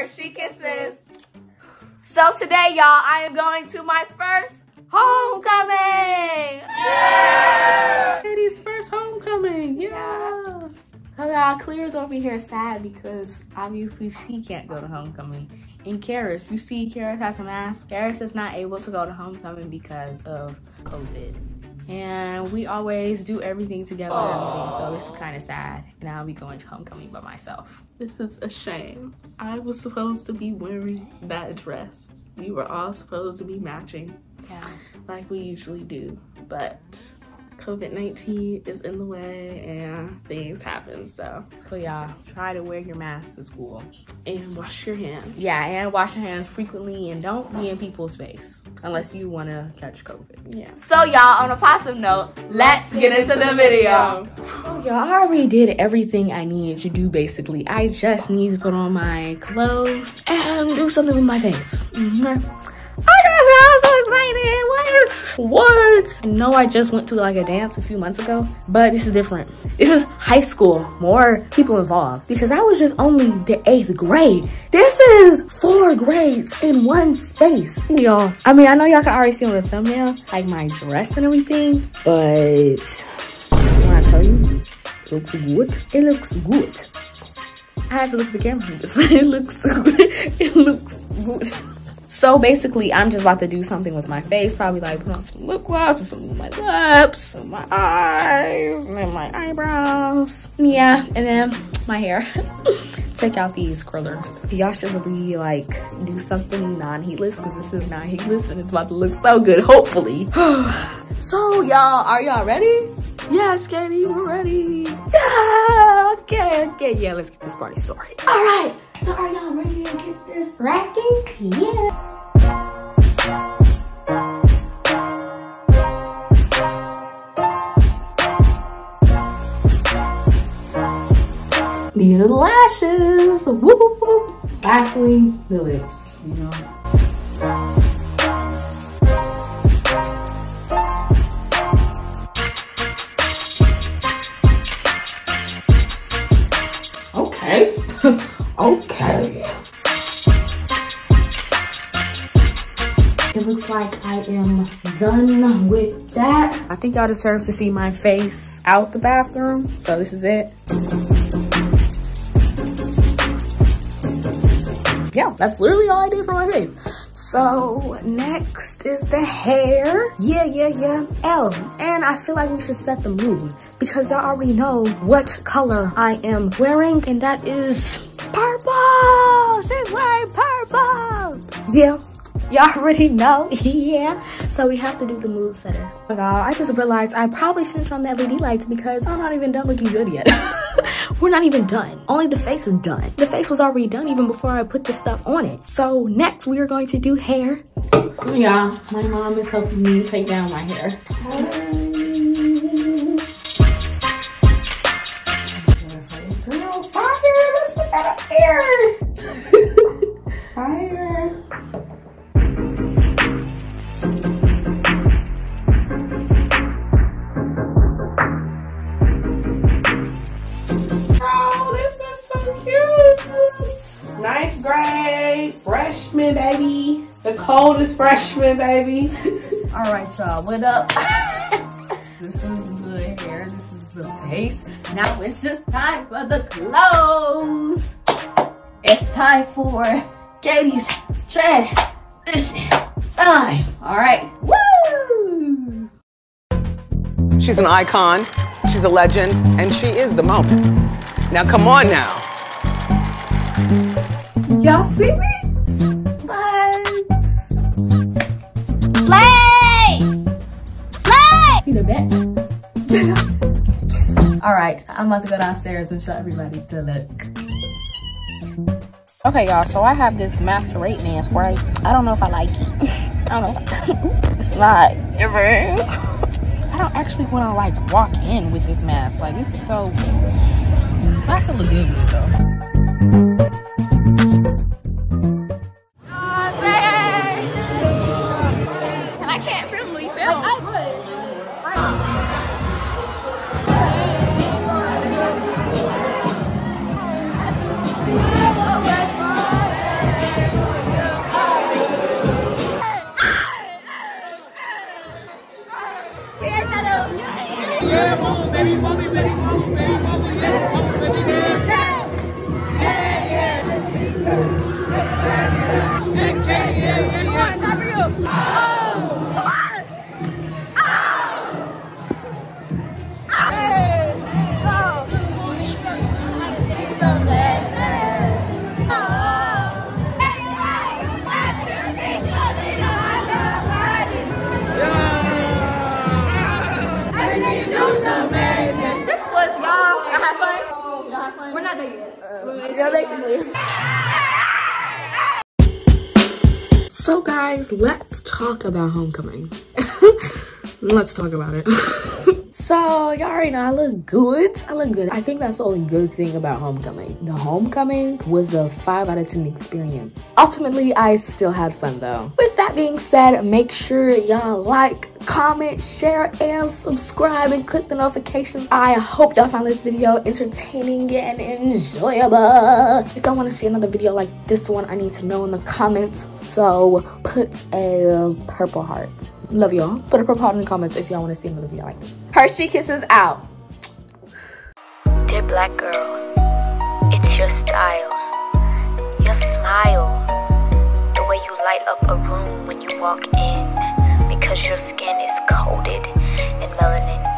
Hershe Kissis. So today, y'all, I am going to my first homecoming. Yeah! Kady's first homecoming. Yeah. So y'all, Claire's over here sad because obviously she can't go to homecoming. And Karis, you see, Karis has a mask. Karis is not able to go to homecoming because of COVID. And we always do everything together and everything, so this is kind of sad. And I'll be going to homecoming by myself. This is a shame. I was supposed to be wearing that dress. We were all supposed to be matching, yeah, like we usually do. But COVID-19 is in the way and things happen, so y'all, try to wear your mask to school. And wash your hands. Yeah, and wash your hands frequently and don't be in people's face. Unless you want to catch COVID. Yeah. So y'all, on a positive note, let's get into the video. Oh y'all, I already did everything I needed to do basically. I just need to put on my clothes and do something with my face. Oh my gosh, I'm so excited. What? I know I just went to like a dance a few months ago, but this is different. This is high school, more people involved. Because I was just only the 8th grade. This is 4 grades in one space. Y'all, I mean, I know y'all can already see on the thumbnail, like my dress and everything, but when I tell you, it looks good. It looks good. I had to look at the camera for this. It looks good. It looks good. So basically, I'm just about to do something with my face, probably like put on some lip gloss or something with my lips, and my eyes, and my eyebrows. Yeah, and then my hair. Take out these curlers. Y'all should really like do something non-heatless because this is non-heatless and it's about to look so good, hopefully. So y'all, are y'all ready? Yes, Kady, we're ready. Yeah, okay, yeah, let's get this party started. All right. So are y'all ready to get this rocking? Yeah. These are the lashes. Whoop, whoop, whoop. Lastly, the lips, you know. Okay. Okay. It looks like I am done with that. I think y'all deserve to see my face out the bathroom. So this is it. Yeah, that's literally all I did for my face. So next is the hair. Yeah. L. And I feel like we should set the mood because y'all already know what color I am wearing, and that is purple. She's wearing purple. Yeah, y'all already know. Yeah. So we have to do the mood setter. Oh my God, I just realized I probably shouldn't turn on the LED lights because I'm not even done looking good yet. We're not even done. Only the face is done. The face was already done even before I put the stuff on it. So next we are going to do hair. So y'all, my mom is helping me take down my hair. Girl, fire! Let's put that up here. Fire. Ninth grade, freshman, baby. The coldest freshman, baby. All right, y'all, what up? This is good hair, this is the face. Now it's just time for the clothes. It's time for Kady's transition time. All right, woo! She's an icon, she's a legend, and she is the moment. Now, come on now. Y'all see me? What? Slay! Slay! See the back? All right, I'm about to go downstairs and show everybody the look. Okay, y'all, so I have this masquerade mask, right? I don't know if I like it. I don't know. It's not ever. I don't actually want to, like, walk in with this mask. Like, this is so... I still look good with it, though. And I can't really film. Like, I would. Like, Yeah, basically. So guys, let's talk about homecoming. Let's talk about it. So y'all already know I look good. I think that's the only good thing about homecoming. The homecoming was a 5 out of 10 experience. Ultimately, I still had fun though. With that being said, make sure y'all like, comment, share, and subscribe, and click the notifications. I hope y'all found this video entertaining and enjoyable. If y'all want to see another video like this one, I need to know in the comments. So put a purple heart. Love y'all. Put a purple heart in the comments if y'all want to see another video like this. Hershe Kisses out. Dear black girl, it's your style, your smile, the way you light up a room when you walk in, because your skin is coated in melanin.